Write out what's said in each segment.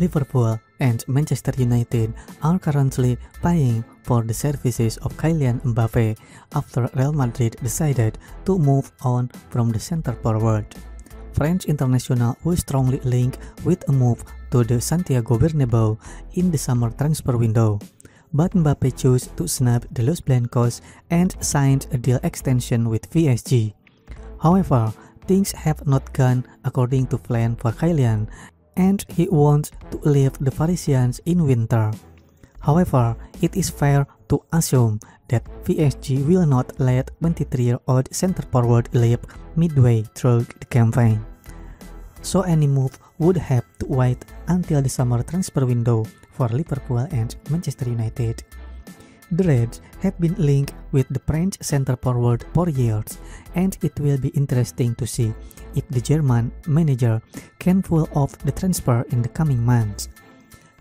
Liverpool and Manchester United are currently paying for the services of Kylian Mbappé after Real Madrid decided to move on from the center forward. French international was strongly linked with a move to the Santiago Bernabéu in the summer transfer window, but Mbappé chose to snap the Los Blancos and signed a deal extension with PSG. However, things have not gone according to plan for Kylian, and he wants to leave the Parisians in winter. However, it is fair to assume that PSG will not let 23-year-old center forward leave midway through the campaign. So any move would have to wait until the summer transfer window for Liverpool and Manchester United. The Reds have been linked with the French center forward for years, and it will be interesting to see if the German manager can pull off the transfer in the coming months.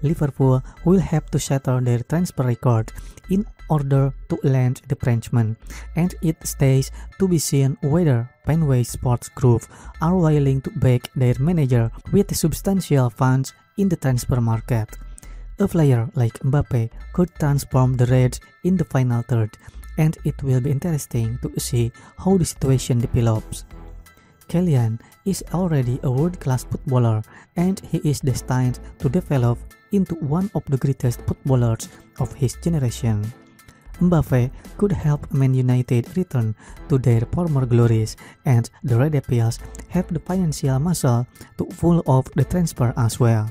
Liverpool will have to shatter their transfer record in order to land the Frenchman, and it stays to be seen whether Fenway Sports Group are willing to back their manager with substantial funds in the transfer market. A player like Mbappé could transform the Reds in the final third, and it will be interesting to see how the situation develops. Kylian is already a world-class footballer, and he is destined to develop into one of the greatest footballers of his generation. Mbappé could help Man United return to their former glories, and the Red Devils have the financial muscle to pull off the transfer as well.